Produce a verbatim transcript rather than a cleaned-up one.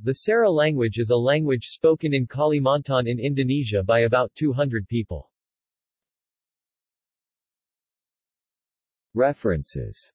The Sera language is a language spoken in Kalimantan in Indonesia by about two hundred people. References.